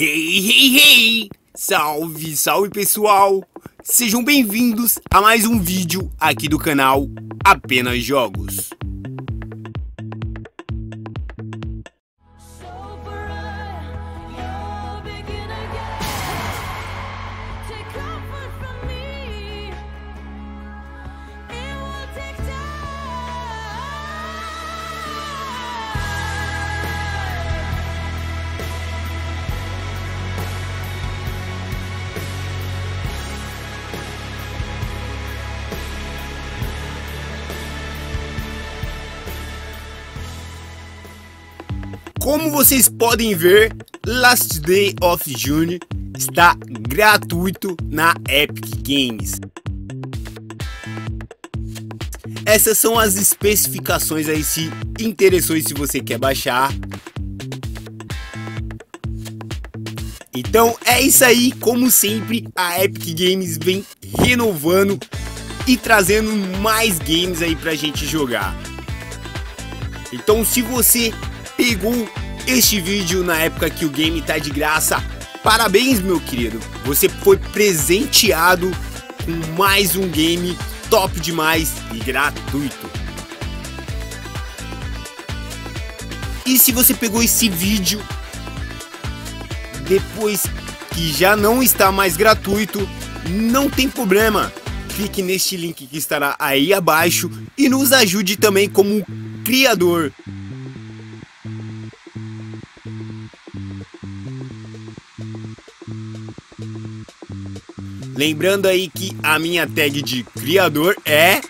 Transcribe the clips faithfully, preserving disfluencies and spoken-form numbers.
Hey, hey, hey! Salve, salve pessoal! Sejam bem-vindos a mais um vídeo aqui do canal Apenas Jogos. Como vocês podem ver, Last Day of June está gratuito na Epic Games. Essas são as especificações aí, se interessou e se você quer baixar. Então é isso aí, como sempre a Epic Games vem renovando e trazendo mais games aí pra gente jogar. Então se você pegou este vídeo na época que o game tá de graça, parabéns meu querido, você foi presenteado com mais um game top demais e gratuito. E se você pegou esse vídeo depois que já não está mais gratuito, não tem problema, clique neste link que estará aí abaixo e nos ajude também como criador. Lembrando aí que a minha tag de criador é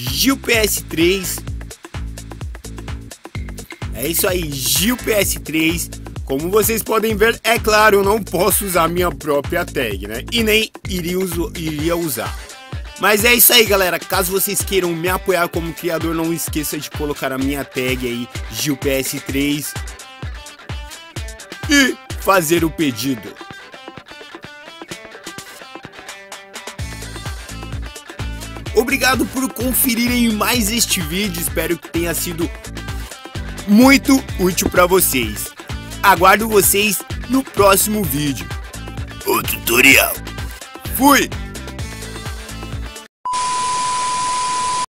Gil P S três. É isso aí, Gil P S três. Como vocês podem ver, é claro, eu não posso usar minha própria tag, né? E nem iria, uso, iria usar. Mas é isso aí, galera. Caso vocês queiram me apoiar como criador, não esqueça de colocar a minha tag aí, Gil P S três. E fazer o pedido. Obrigado por conferirem mais este vídeo, espero que tenha sido muito útil para vocês. Aguardo vocês no próximo vídeo. O tutorial. Fui!